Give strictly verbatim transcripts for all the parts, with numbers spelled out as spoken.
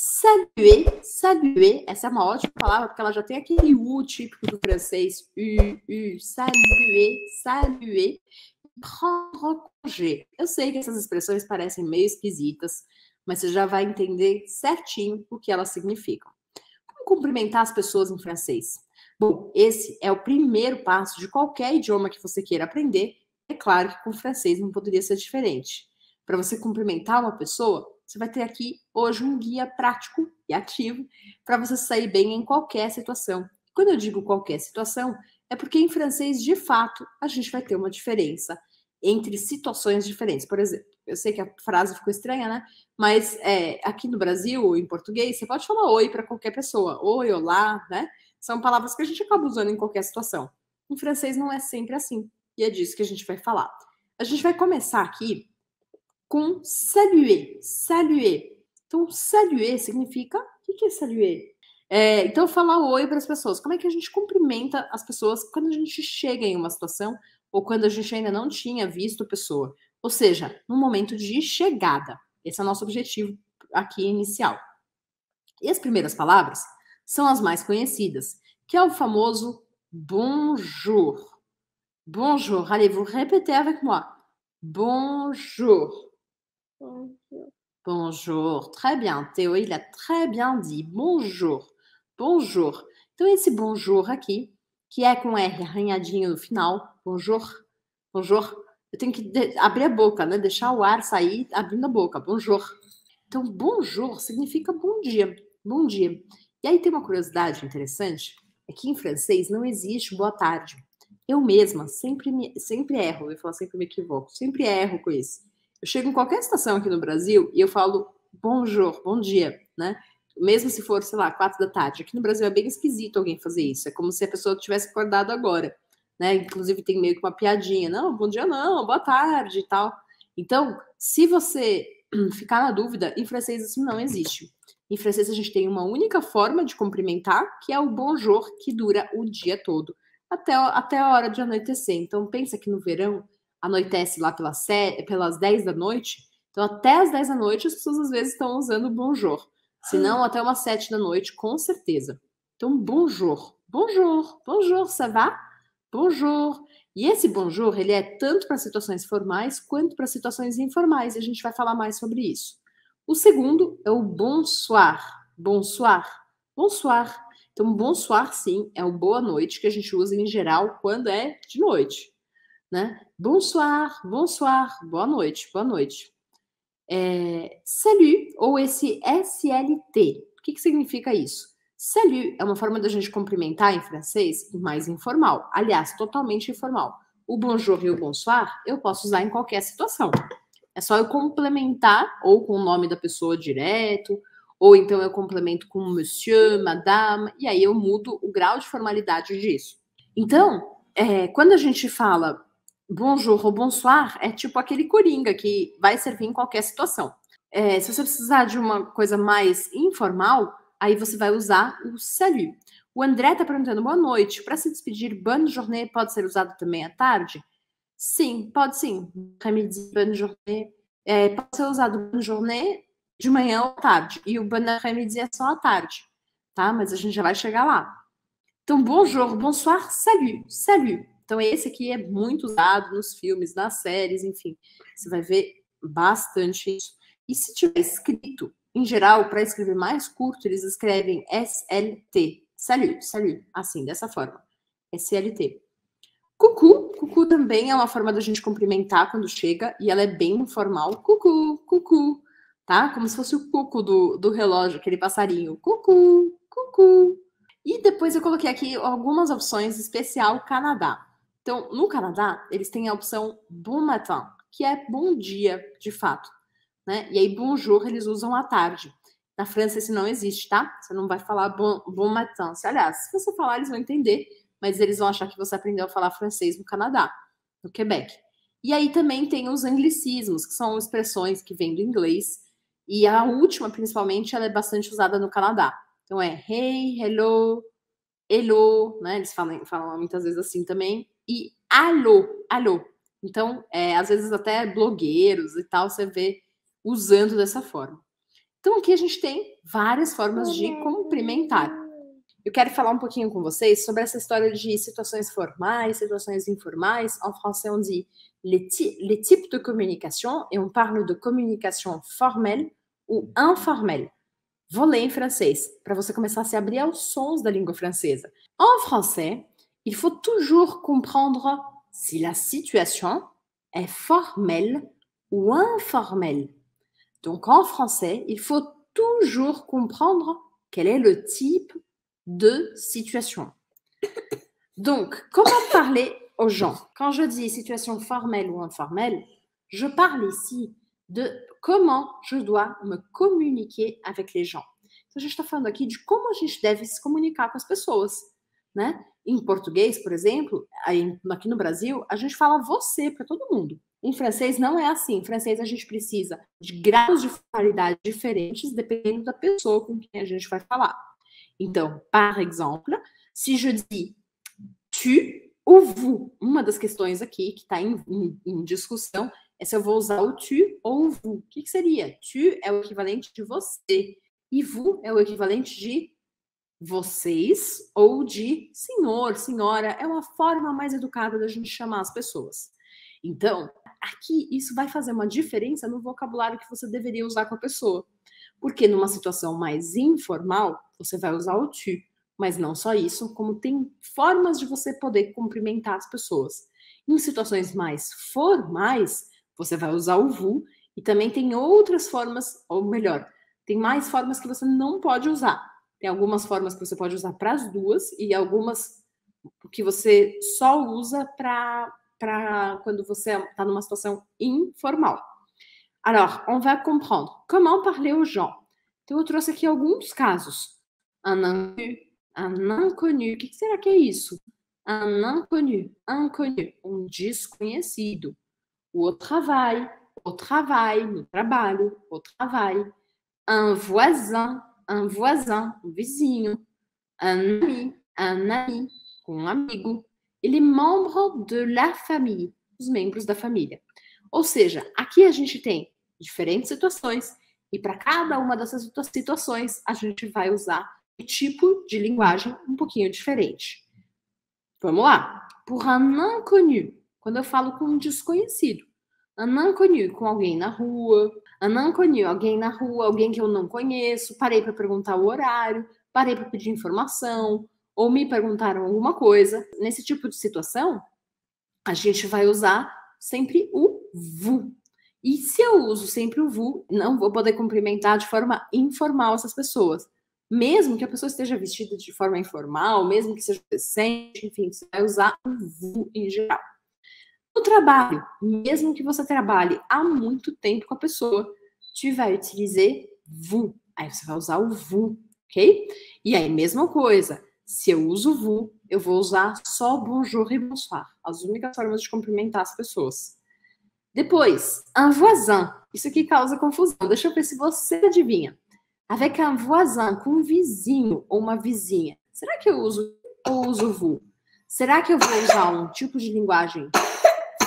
Saluer, saluer, essa é uma ótima palavra, porque ela já tem aquele U típico do francês, U, U, saluer, saluer, prendre congé. Eu sei que essas expressões parecem meio esquisitas, mas você já vai entender certinho o que elas significam. Como cumprimentar as pessoas em francês? Bom, esse é o primeiro passo de qualquer idioma que você queira aprender, é claro que com o francês não poderia ser diferente. Para você cumprimentar uma pessoa, você vai ter aqui hoje um guia prático e ativo para você sair bem em qualquer situação. Quando eu digo qualquer situação, é porque em francês, de fato, a gente vai ter uma diferença entre situações diferentes. Por exemplo, eu sei que a frase ficou estranha, né? Mas é, aqui no Brasil, em português, você pode falar oi para qualquer pessoa. Oi, olá, né? São palavras que a gente acaba usando em qualquer situação. Em francês não é sempre assim. E é disso que a gente vai falar. A gente vai começar aqui com saluer, saluer. Então, saluer significa... O que é saluer? É, então, falar oi para as pessoas. Como é que a gente cumprimenta as pessoas quando a gente chega em uma situação ou quando a gente ainda não tinha visto a pessoa? Ou seja, no momento de chegada. Esse é o nosso objetivo aqui inicial. E as primeiras palavras são as mais conhecidas, que é o famoso bonjour. Bonjour. Allez-vous répéter avec moi? Bonjour. Bonjour. Bonjour. Très bien. Théo, il a très bien dit. Bonjour. Bonjour. Então, esse bonjour aqui, que é com R arranhadinho no final. Bonjour. Bonjour. Eu tenho que abrir a boca, né? Deixar o ar sair abrindo a boca. Bonjour. Então, bonjour significa bom dia. Bom dia. E aí tem uma curiosidade interessante. É que em francês não existe boa tarde. Eu mesma sempre, me, sempre erro. Eu ia falar sempre me equivoco. Sempre erro com isso. Eu chego em qualquer estação aqui no Brasil e eu falo bonjour, bom dia, né? Mesmo se for, sei lá, quatro da tarde. Aqui no Brasil é bem esquisito alguém fazer isso. É como se a pessoa tivesse acordado agora, né? Inclusive tem meio que uma piadinha. Não, bom dia não, boa tarde e tal. Então, se você ficar na dúvida, em francês isso não existe. Em francês a gente tem uma única forma de cumprimentar, que é o bonjour, que dura o dia todo, até, até a hora de anoitecer. Então, pensa que no verão, anoitece lá pelas, sete, pelas dez da noite, então até as dez da noite as pessoas às vezes estão usando bonjour, se não até umas sete da noite, com certeza. Então bonjour, bonjour, bonjour, ça va? Bonjour. E esse bonjour, ele é tanto para situações formais quanto para situações informais, e a gente vai falar mais sobre isso. O segundo é o bonsoir, bonsoir, bonsoir. Então bonsoir sim, é o boa noite que a gente usa em geral quando é de noite. Né? Bonsoir, bonsoir, boa noite, boa noite. É, salut, ou esse S L T, o que, que significa isso? Salut é uma forma da gente cumprimentar em francês mais informal, aliás, totalmente informal. O bonjour e o bonsoir eu posso usar em qualquer situação. É só eu complementar ou com o nome da pessoa direto, ou então eu complemento com monsieur, madame, e aí eu mudo o grau de formalidade disso. Então, é, quando a gente fala bonjour ou bonsoir, é tipo aquele coringa que vai servir em qualquer situação. É, se você precisar de uma coisa mais informal, aí você vai usar o salut. O André está perguntando boa noite. Para se despedir, bonne journée pode ser usado também à tarde? Sim, pode sim. Après-midi, bonne journée. É, pode ser usado bonne journée de manhã ou à tarde. E o bonne après-midi é só à tarde, tá? Mas a gente já vai chegar lá. Então, bonjour, bonsoir, salut, salut. Então, esse aqui é muito usado nos filmes, nas séries, enfim. Você vai ver bastante isso. E se tiver escrito, em geral, para escrever mais curto, eles escrevem S L T. Salut, salut, assim, dessa forma. S L T. Cucu, cucu também é uma forma da gente cumprimentar quando chega, e ela é bem informal. Cucu, cucu, tá? Como se fosse o cuco do, do relógio, aquele passarinho. Cucu, cucu. E depois eu coloquei aqui algumas opções, especial Canadá. Então, no Canadá, eles têm a opção bon matin, que é bom dia, de fato, né? E aí, bonjour, eles usam à tarde. Na França, isso não existe, tá? Você não vai falar bon, bon matin. Se, aliás, se você falar, eles vão entender, mas eles vão achar que você aprendeu a falar francês no Canadá, no Quebec. E aí também tem os anglicismos, que são expressões que vêm do inglês. E a última, principalmente, ela é bastante usada no Canadá. Então é hey, hello, hello, né? Eles falam, falam muitas vezes assim também. E alô, alô. Então, é, às vezes até blogueiros e tal, você vê usando dessa forma. Então aqui a gente tem várias formas de cumprimentar. Eu quero falar um pouquinho com vocês sobre essa história de situações formais, situações informais. Em francês, on dit les, les types de communication et on parle de communication formelle ou informelle. Vou ler em francês, para você começar a se abrir aos sons da língua francesa. En français, il faut toujours comprendre si la situation est formelle ou informelle. Donc, en français, il faut toujours comprendre quel est le type de situation. Donc, comment parler aux gens? Quand je dis situation formelle ou informelle, je parle ici de comment je dois me communiquer avec les gens. Então, a gente está falando aqui de como a gente deve se comunicar com as pessoas, né? Em português, por exemplo, aí, aqui no Brasil, a gente fala você para todo mundo. Em francês não é assim. Em francês a gente precisa de graus de formalidade diferentes dependendo da pessoa com quem a gente vai falar. Então, par exemple, se je dis tu ou vous, uma das questões aqui que está em, em, em discussão é se eu vou usar o tu ou o vous. O que, que seria? Tu é o equivalente de você e vous é o equivalente de vocês ou de senhor, senhora. É uma forma mais educada da gente chamar as pessoas. Então, aqui isso vai fazer uma diferença no vocabulário que você deveria usar com a pessoa. Porque numa situação mais informal, você vai usar o tu. Mas não só isso, como tem formas de você poder cumprimentar as pessoas. Em situações mais formais, você vai usar o vous. E também tem outras formas, ou melhor, tem mais formas que você não pode usar. Tem algumas formas que você pode usar para as duas e algumas que você só usa para... para quando você está numa situação informal. Alors, on va comprendre comment parler aux gens. Então, eu trouxe aqui alguns casos. Un inconnu, un inconnu. O que será que é isso? Un inconnu, inconnu, um desconhecido. Au travail, au travail, no trabalho, au travail. Un voisin, un voisin, um vizinho. Un ami, un ami, um amigo. Ele é membro de la famille, os membros da família. Ou seja, aqui a gente tem diferentes situações e para cada uma dessas situações a gente vai usar um tipo de linguagem um pouquinho diferente. Vamos lá. Pour un inconnu, quando eu falo com um desconhecido. Un inconnu, com alguém na rua. Un inconnu, alguém na rua, alguém que eu não conheço. Parei para perguntar o horário, parei para pedir informação. Ou me perguntaram alguma coisa. Nesse tipo de situação, a gente vai usar sempre o vous. E se eu uso sempre o vous, não vou poder cumprimentar de forma informal essas pessoas. Mesmo que a pessoa esteja vestida de forma informal, mesmo que seja decente, enfim, você vai usar o vous em geral. No trabalho, mesmo que você trabalhe há muito tempo com a pessoa, tu vai utilizar vous. Aí você vai usar o vous, ok? E aí, mesma coisa. Se eu uso vous, eu vou usar só bonjour e bonsoir. As únicas formas de cumprimentar as pessoas. Depois, un voisin. Isso aqui causa confusão. Deixa eu ver se você adivinha. Avec un voisin, com um vizinho ou uma vizinha. Será que eu uso ou uso vous? Será que eu vou usar um tipo de linguagem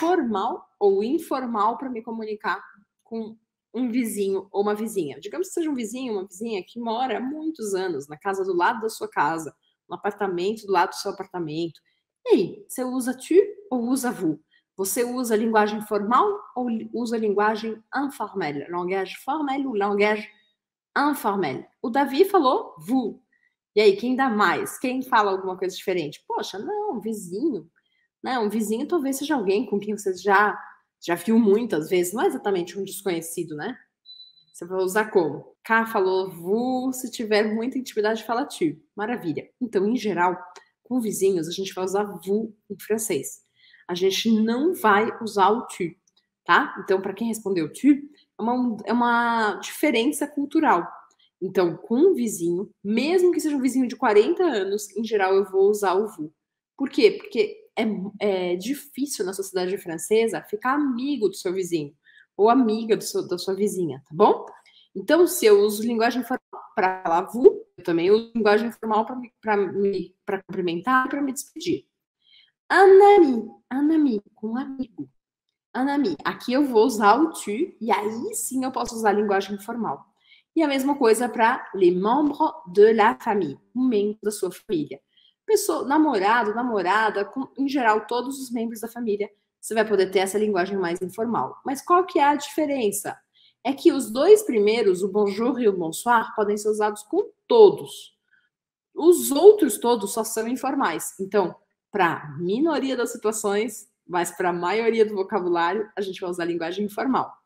formal ou informal para me comunicar com um vizinho ou uma vizinha? Digamos que seja um vizinho ou uma vizinha que mora há muitos anos na casa do lado da sua casa. Um apartamento do lado do seu apartamento. E aí, você usa tu ou usa vous? Você usa linguagem formal ou usa linguagem informelle? Langage formelle ou langage informelle? O Davi falou vous. E aí, quem dá mais? Quem fala alguma coisa diferente? Poxa, não, vizinho. Não, um vizinho talvez seja alguém com quem você já, já viu muitas vezes. Não é exatamente um desconhecido, né? Você vai usar como? K falou vous, se tiver muita intimidade, fala tu. Maravilha. Então, em geral, com vizinhos, a gente vai usar vous em francês. A gente não vai usar o tu, tá? Então, para quem respondeu tu, é uma, é uma diferença cultural. Então, com um vizinho, mesmo que seja um vizinho de quarenta anos, em geral eu vou usar o vous. Por quê? Porque é, é difícil na sociedade francesa ficar amigo do seu vizinho. Ou amiga do seu, da sua vizinha, tá bom? Então, se eu uso linguagem formal para falar vous, eu também uso linguagem formal para cumprimentar e para me despedir. Un ami, un ami, com um amigo. Un ami, aqui eu vou usar o tu, e aí sim eu posso usar a linguagem formal. E a mesma coisa para les membres de la famille, um membro da sua família. Pessoa, namorado, namorada, com, em geral, todos os membros da família, você vai poder ter essa linguagem mais informal. Mas qual que é a diferença? É que os dois primeiros, o bonjour e o bonsoir, podem ser usados com todos. Os outros todos só são informais. Então, para a minoria das situações, mas para a maioria do vocabulário, a gente vai usar a linguagem informal.